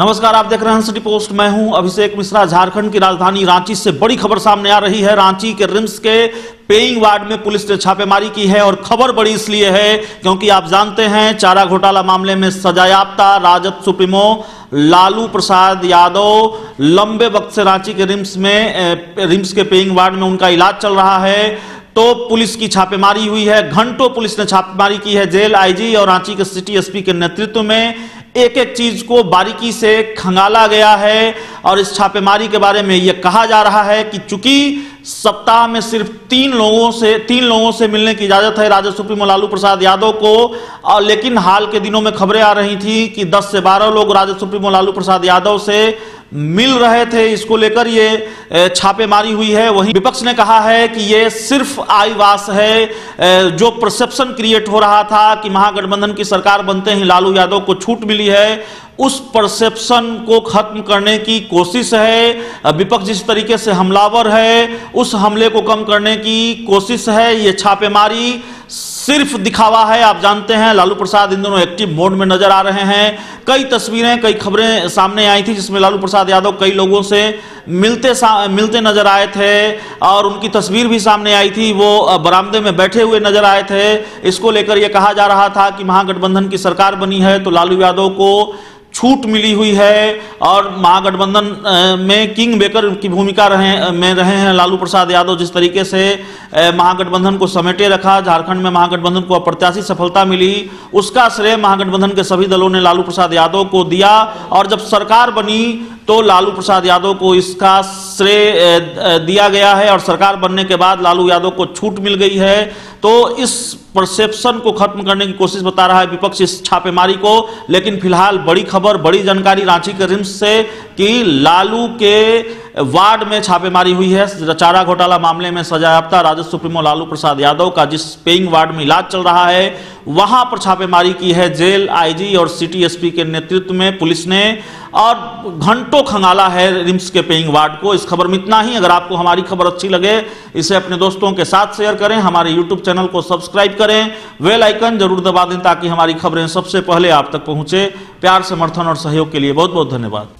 नमस्कार, आप देख रहे हैं सिटी पोस्ट। मैं हूं अभिषेक मिश्रा। झारखंड की राजधानी रांची से बड़ी खबर सामने आ रही है। रांची के रिम्स के पेइंग वार्ड में पुलिस ने छापेमारी की है और खबर बड़ी इसलिए है क्योंकि आप जानते हैं चारा घोटाला मामले में सजायाफ्ता राजद सुप्रीमो लालू प्रसाद यादव लंबे वक्त से रांची के रिम्स के पेइंग वार्ड में उनका इलाज चल रहा है, तो पुलिस की छापेमारी हुई है। घंटों पुलिस ने छापेमारी की है। जेल आईजी और रांची के सिटी एसपी के नेतृत्व में एक एक चीज को बारीकी से खंगाला गया है और इस छापेमारी के बारे में यह कहा जा रहा है कि चूंकि सप्ताह में सिर्फ तीन लोगों से मिलने की इजाजत है राजद सुप्रीमो लालू प्रसाद यादव को, और लेकिन हाल के दिनों में खबरें आ रही थी कि 10 से 12 लोग राजद सुप्रीमो लालू प्रसाद यादव से मिल रहे थे। इसको लेकर ये छापेमारी हुई है। वहीं विपक्ष ने कहा है कि ये सिर्फ आईवास है। जो परसेप्शन क्रिएट हो रहा था कि महागठबंधन की सरकार बनते ही लालू यादव को छूट मिली है, उस परसेप्शन को खत्म करने की कोशिश है। विपक्ष जिस तरीके से हमलावर है, उस हमले को कम करने की कोशिश है। ये छापेमारी सिर्फ दिखावा है। आप जानते हैं लालू प्रसाद इन दोनों एक्टिव मोड में नजर आ रहे हैं। कई तस्वीरें, कई खबरें सामने आई थी जिसमें लालू प्रसाद यादव कई लोगों से मिलते नजर आए थे और उनकी तस्वीर भी सामने आई थी। वो बरामदे में बैठे हुए नजर आए थे। इसको लेकर यह कहा जा रहा था कि महागठबंधन की सरकार बनी है तो लालू यादव को छूट मिली हुई है और महागठबंधन में किंग मेकर की भूमिका रहे हैं लालू प्रसाद यादव। जिस तरीके से महागठबंधन को समेटे रखा, झारखंड में महागठबंधन को अप्रत्याशित सफलता मिली, उसका श्रेय महागठबंधन के सभी दलों ने लालू प्रसाद यादव को दिया। और जब सरकार बनी तो लालू प्रसाद यादव को इसका श्रेय दिया गया है और सरकार बनने के बाद लालू यादव को छूट मिल गई है। तो इस परसेप्शन को खत्म करने की कोशिश बता रहा है विपक्ष इस छापेमारी को। लेकिन फिलहाल बड़ी खबर, बड़ी जानकारी रांची के रिम्स से कि लालू के वार्ड में छापेमारी हुई है। चारा घोटाला मामले में सजायाफ्ता राजद सुप्रीमो लालू प्रसाद यादव का जिस पेइंग वार्ड में इलाज चल रहा है, वहां पर छापेमारी की है जेल आईजी और सिटी एसपी के नेतृत्व में पुलिस ने, और घंटों खंगाला है रिम्स के पेइंग वार्ड को। इस खबर में इतना ही। अगर आपको हमारी खबर अच्छी लगे इसे अपने दोस्तों के साथ शेयर करें, हमारे यूट्यूब चैनल को सब्सक्राइब करें, बेल आइकन जरूर दबा दें ताकि हमारी खबरें सबसे पहले आप तक पहुंचे। प्यार, समर्थन और सहयोग के लिए बहुत बहुत धन्यवाद।